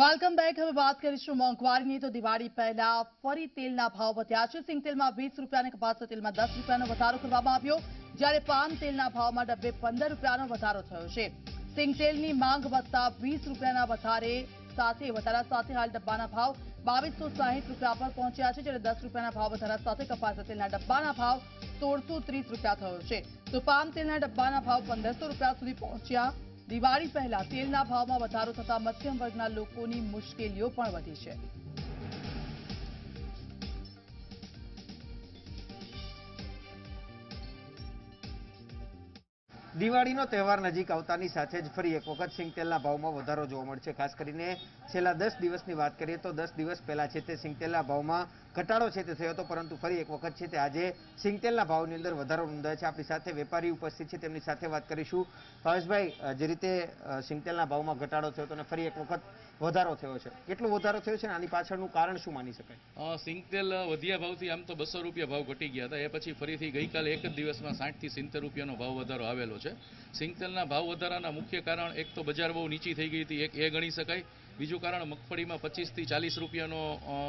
Welcome back. હવે વાત કરીશું મોંઘવારીની। તો દિવાળી પહેલા ફરી તેલના ભાવ વધ્યા છે। સિંગતેલમાં 20 રૂપિયા અને કપાસિયા તેલમાં 10 રૂપિયાનો વધારો કરવામાં આવ્યો, જ્યારે પામ તેલના ભાવમાં ડબ્બે 15 રૂપિયાનો વધારો થયો છે। સિંગતેલની માંગ વધતા 20 રૂપિયાના વધારા સાથે હાલ ડબ્બાના ભાવ 2260 રૂપિયા પર પહોંચ્યા છે, જ્યારે 10 રૂપિયાના ભાવ વધારા સાથે કપાસિયા તેલના ડબ્બાના ભાવ 1630 રૂપિયા થયો છે। તો પામ તેલના ડબ્બાના ભાવ 1500 રૂપિયા સુધી પહોંચ્યા। દિવાળી પહેલા તેલના ભાવમાં વધારો થતા મધ્યમ વર્ગના લોકોની મુશ્કેલીઓ પણ વધી છે। દિવાળીનો તહેવાર નજીક આવતાની સાથે જ ફરી એક વખત સિંગતેલના ભાવમાં વધારો જોવા મળશે। ખાસ કરીને છેલ્લા 10 દિવસની વાત કરીએ તો 10 દિવસ પહેલા છે તે સિંગતેલના ભાવમાં ઘટાડો છે તે થયો હતો, પરંતુ ફરી એક વખત છે તે આજે સિંગતેલના ભાવની અંદર વધારો નોંધાયો છે। આપણી સાથે વેપારી ઉપસ્થિત છે, તેમની સાથે વાત કરીશું। ભાવેશભાઈ, જે રીતે સિંગતેલના ભાવમાં ઘટાડો થયો હતો અને ફરી એક વખત વધારો થયો છે, કેટલો વધારો થયો છે અને આની પાછળનું કારણ શું માની શકાય? સિંગતેલ વધ્યા ભાવથી આમ તો 200 રૂપિયા ભાવ ઘટી ગયા હતા, એ પછી ફરીથી ગઈકાલે એક જ દિવસમાં 60 થી 70 રૂપિયાનો ભાવ વધારો આવેલો છે। સિંગતેલના ભાવ વધારાના મુખ્ય કારણ એક તો બજાર બહુ નીચી થઈ ગઈ હતી, એક એ ગણી શકાય। બીજું કારણ મગફળીમાં 25 થી 40 રૂપિયાનો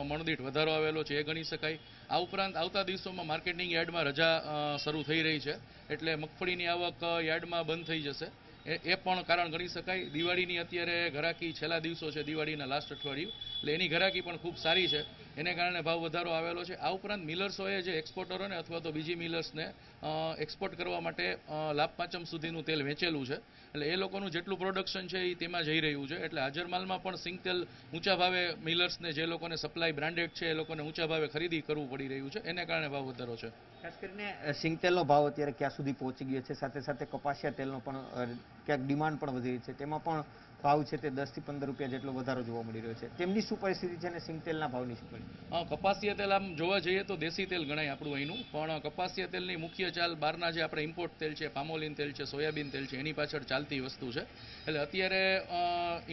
મણદીઠ વધારો આવેલો છે, એ ગણી શકાય। આ ઉપરાંત આવતા દિવસોમાં માર્કેટિંગ યાર્ડમાં રજા શરૂ થઈ રહી છે, એટલે મગફળીની આવક યાર્ડમાં બંધ થઈ જશે, એ પણ કારણ ગણી શકાય। દિવાળીની અત્યારે ઘરાકી છેલ્લા દિવસો છે, દિવાળીના લાસ્ટ અઠવાડિયું, એટલે એની ઘરાકી પણ ખૂબ સારી છે, એને કારણે ભાવ વધારો આવેલો છે। આ ઉપરાંત મિલર્સોએ જે એક્સપોર્ટરોને અથવા તો બીજી મિલર્સને એક્સપોર્ટ કરવા માટે લાભ પાંચમ સુધીનું તેલ વેચેલું છે, એટલે એ લોકોનું જેટલું પ્રોડક્શન છે એ તેમાં જઈ રહ્યું છે, એટલે હાજર માલમાં પણ સિંગતેલ ઊંચા ભાવે મિલર્સને, જે લોકોને સપ્લાય બ્રાન્ડેડ છે એ લોકોને ઊંચા ભાવે ખરીદી કરવું પડી રહ્યું છે, એને કારણે ભાવ વધારો છે। ખાસ કરીને સિંગતેલનો ભાવ અત્યારે ક્યાં સુધી પહોંચી ગયો છે, સાથે સાથે કપાસિયા તેલનો પણ ક્યાંક ડિમાન્ડ પણ વધી રહી છે, તેમાં પણ ભાવ છે તે 10 થી 15 રૂપિયા જેટલો વધારો જોવા મળી રહ્યો છે, તેમની શું પરિસ્થિતિ છે અને સિંગતેલના ભાવની શું પરિસ્થિતિ? કપાસિયા તેલ આમ જોવા જઈએ તો દેશી તેલ ગણાય આપણું અહીંનું, પણ કપાસિયા તેલની મુખ્ય ચાલ બહારના જે આપણે ઇમ્પોર્ટ તેલ છે, પામોલિન તેલ છે, સોયાબીન તેલ છે, એની પાછળ ચાલતી વસ્તુ છે। એટલે અત્યારે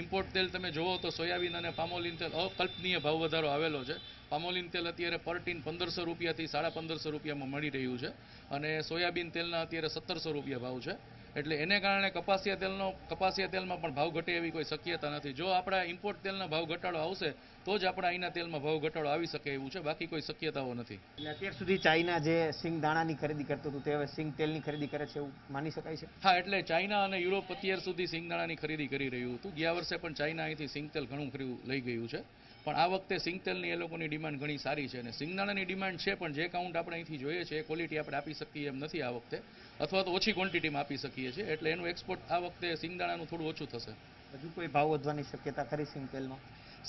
ઇમ્પોર્ટ તેલ તમે જોવો તો સોયાબીન અને પામોલિન તેલ અકલ્પનીય ભાવ વધારો આવેલો છે। પામોલિન તેલ અત્યારે પર ટીન 1500 રૂપિયાથી 1550 રૂપિયામાં મળી રહ્યું છે, અને સોયાબીન તેલના અત્યારે 1700 રૂપિયા ભાવ છે, એટલે એને કારણે કપાસિયા તેલમાં પણ ભાવ ઘટે એવી કોઈ શક્યતા નથી। જો આપણા ઇમ્પોર્ટ તેલના ભાવ ઘટાડો આવશે તો જ આપણા અહીંના તેલમાં ભાવ ઘટાડો આવી શકે એવું છે, બાકી કોઈ શક્યતાઓ નથી। એટલે અત્યાર સુધી ચાઇના જે સિંગદાણાની ખરીદી કરતું હતું તે હવે સિંગતેલની ખરીદી કરે છે એવું માની શકાય છે? હા, એટલે ચાઇના અને યુરોપ અત્યાર સુધી સિંગદાણાની ખરીદી કરી રહ્યું હતું, ગયા વર્ષે પણ ચાઇના અહીંથી સિંગતેલ ઘણું ખરીદ લઈ ગયું છે, પણ આ વખતે સિંગતેલની એ લોકોની ડિમાન્ડ ઘણી સારી છે, અને સિંગદાણાની ડિમાન્ડ છે પણ જે કાઉન્ટ આપણે અહીંથી જોઈએ છે એ ક્વોલિટી આપણે આપી શકીએ એમ નથી આ વખતે, અથવા તો ઓછી ક્વોન્ટિટીમાં આપી શકીએ છીએ, એટલે એનું એક્સપોર્ટ આ વખતે સિંગદાણાનું થોડું ઓછું થશે। હજુ કોઈ ભાવ વધવાની શક્યતા ખરી સિંગતેલમાં?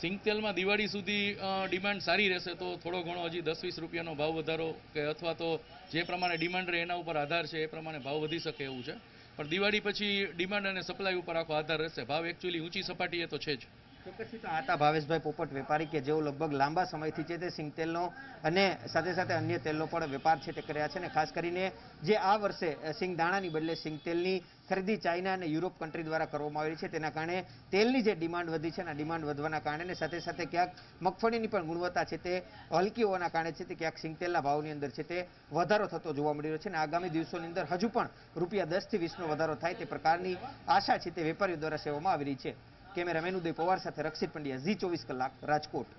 સિંગતેલમાં દિવાળી સુધી ડિમાન્ડ સારી રહેશે તો થોડો ઘણો હજી 10-20 રૂપિયાનો ભાવ વધારો કે અથવા તો જે પ્રમાણે ડિમાન્ડ રહે એના ઉપર આધાર છે, એ પ્રમાણે ભાવ વધી શકે એવું છે, પણ દિવાળી પછી ડિમાન્ડ અને સપ્લાય ઉપર આખો આધાર રહેશે। ભાવ એકચ્યુઅલી ઊંચી સપાટીએ તો છે જ। ચોક્કસથી તો આતા ભાવેશભાઈ પોપટ, વેપારી કે જેઓ લગભગ લાંબા સમયથી છે તે સિંગતેલનો અને સાથે સાથે અન્ય તેલનો પણ વેપાર છે તે કર્યા છે, અને ખાસ કરીને જે આ વર્ષે સિંગદાણાની બદલે સિંગતેલની ખરીદી ચાઇના અને યુરોપ કન્ટ્રી દ્વારા કરવામાં આવી છે, તેના કારણે તેલની જે ડિમાન્ડ વધી છે અને ડિમાન્ડ વધવાના કારણે સાથે સાથે ક્યાંક મગફળીની પણ ગુણવત્તા છે તે હલકી હોવાના કારણે છે તે ક્યાંક સિંગતેલના ભાવની અંદર છે તે વધારો થતો જોવા મળી રહ્યો છે, અને આગામી દિવસોની અંદર હજુ પણ ₹10 થી 20નો વધારો થાય તે પ્રકારની આશા છે તે વેપારીઓ દ્વારા સેવામાં આવી રહી છે। કેમેરામેન ઉદય પવાર સાથે રક્ષિત પંડ્યા, Zee 24 કલાક, રાજકોટ।